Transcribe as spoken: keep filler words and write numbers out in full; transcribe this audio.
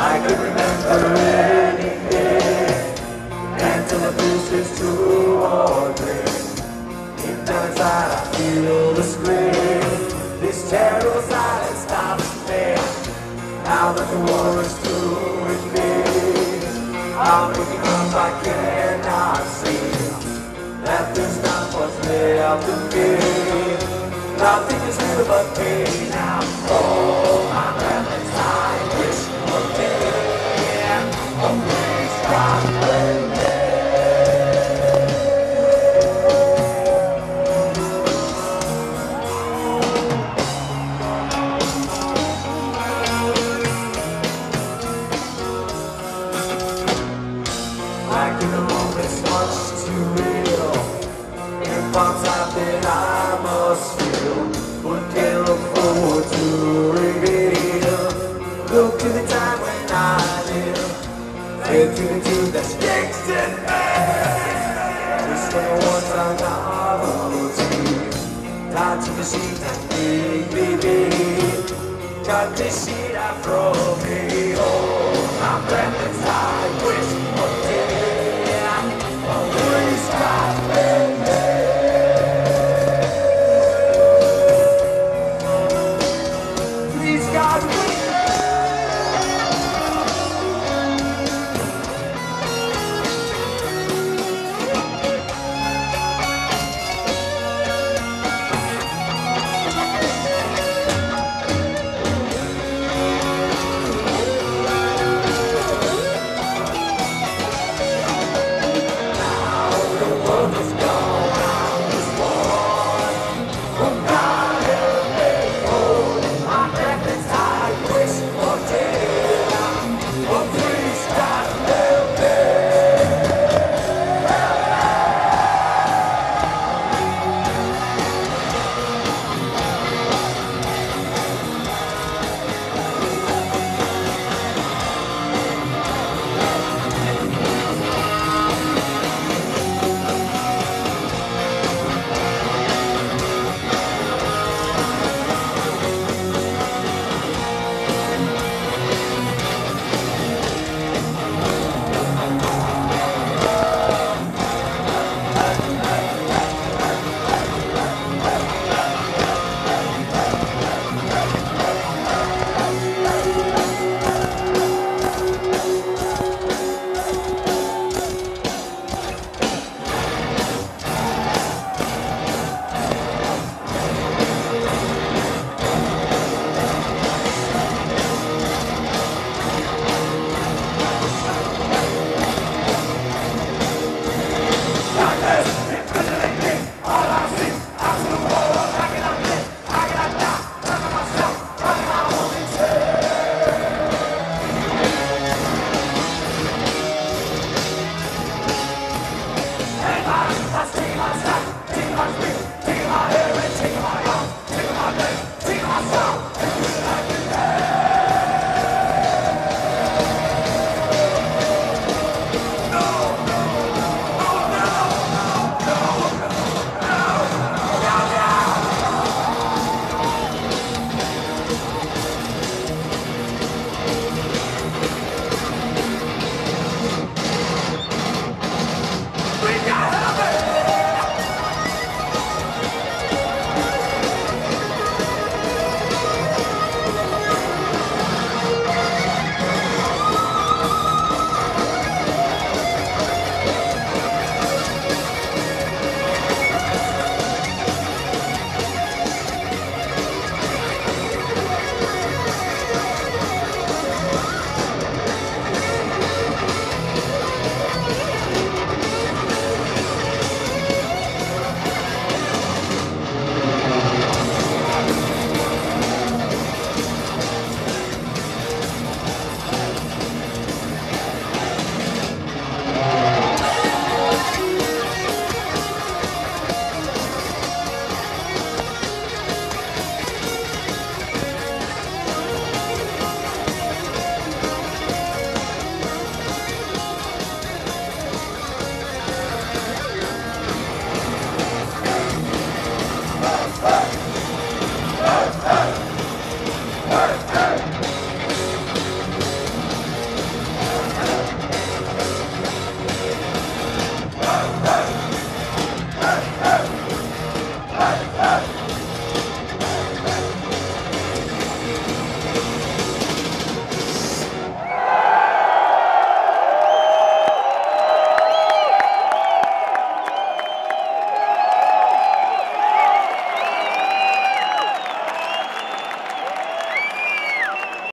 I can remember anything until the boost is two or three. It turns out I feel the scream. This terrible silence stops me. Now that the war is through with me, I'm looking up, I cannot see that this not what's left to be. Nothing is real but me now. Oh, my heaven's high. I think the moment's much too real. It pops out that I must feel, but can't look forward to reveal. Look to the time when I live, think to the tune that's fixed in me. This one was a novelty, tied to the sheet that made me be. Cut the sheet out from me.